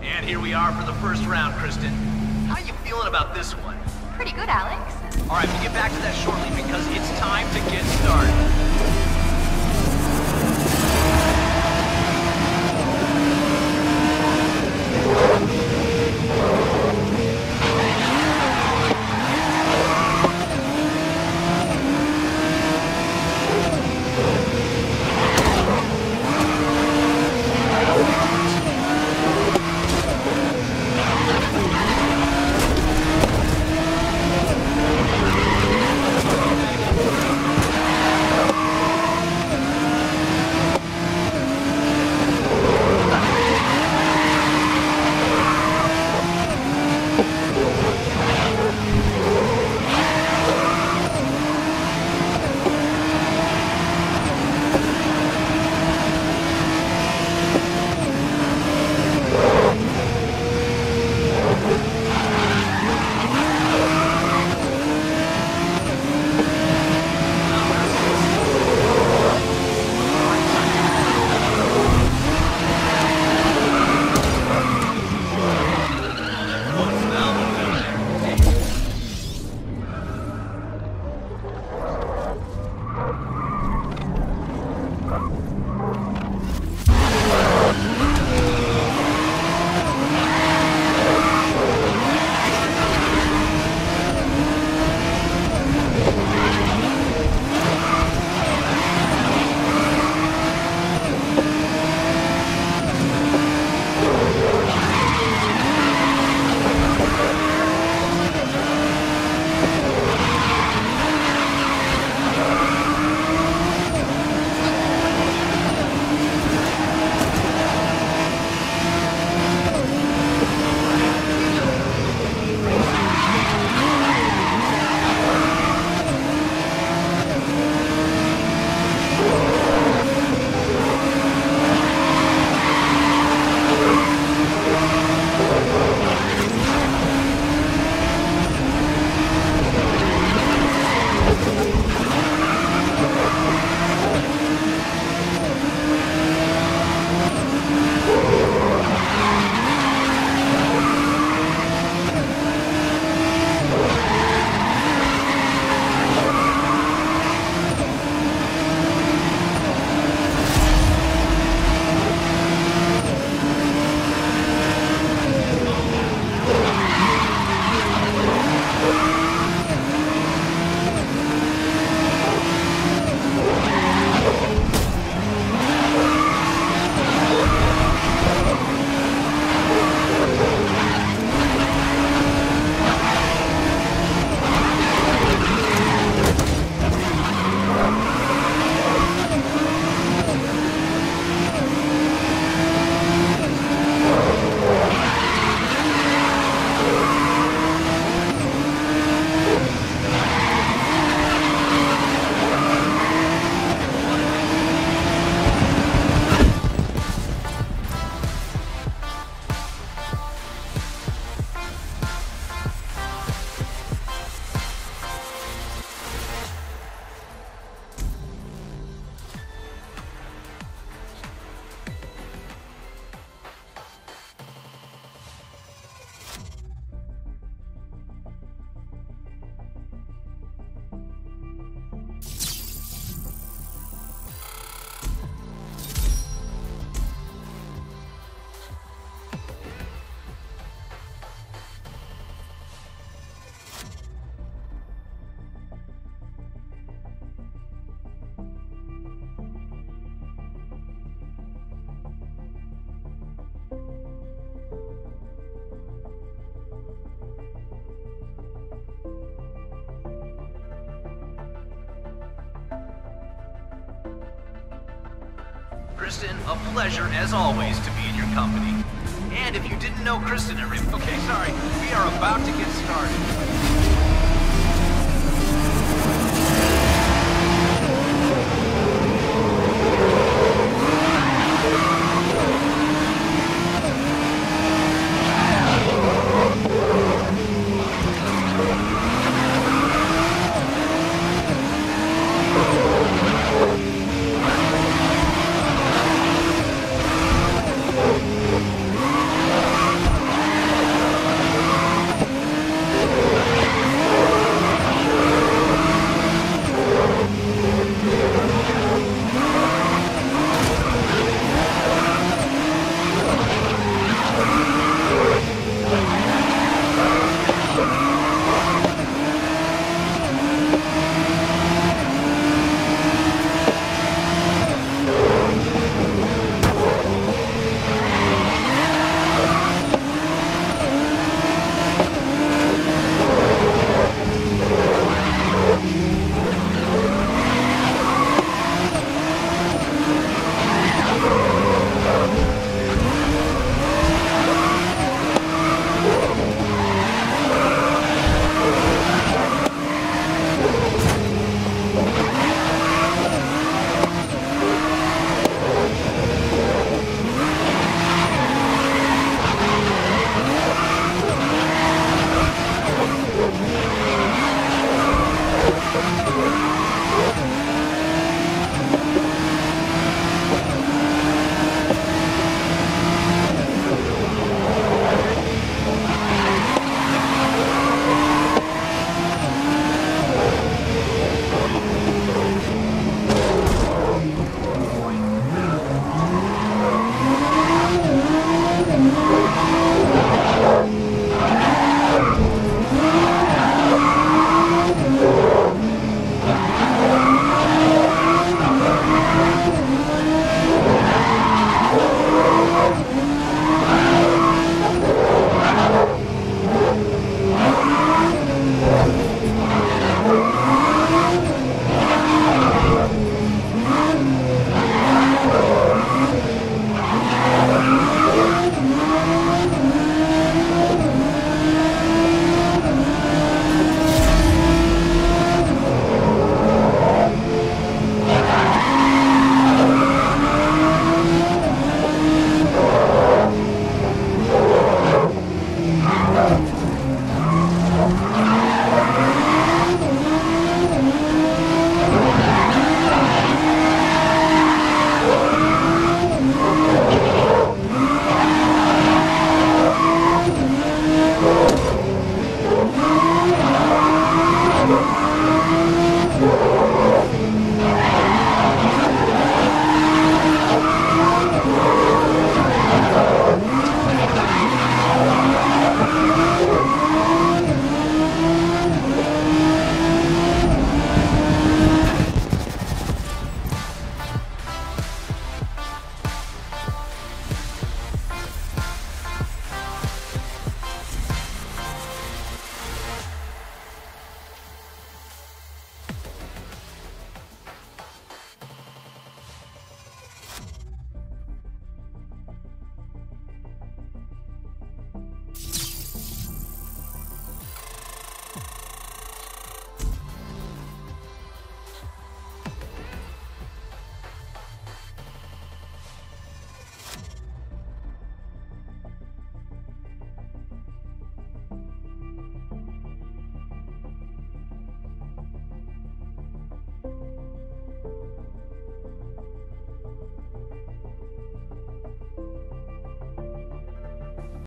And here we are for the first round, Kristen. How you feeling about this one? Pretty good, Alex. All right, we'll get back to that shortly because it's time to get started. Kristen. A pleasure, as always, to be in your company. And if you didn't know Kristen and everything... Okay, sorry. We are about to get started.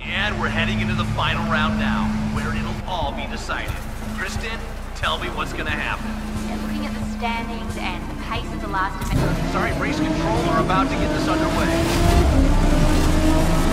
And we're heading into the final round now, where it'll all be decided. Kristen, tell me what's gonna happen. Looking at the standings and the pace of the last event... Sorry, race control are about to get this underway.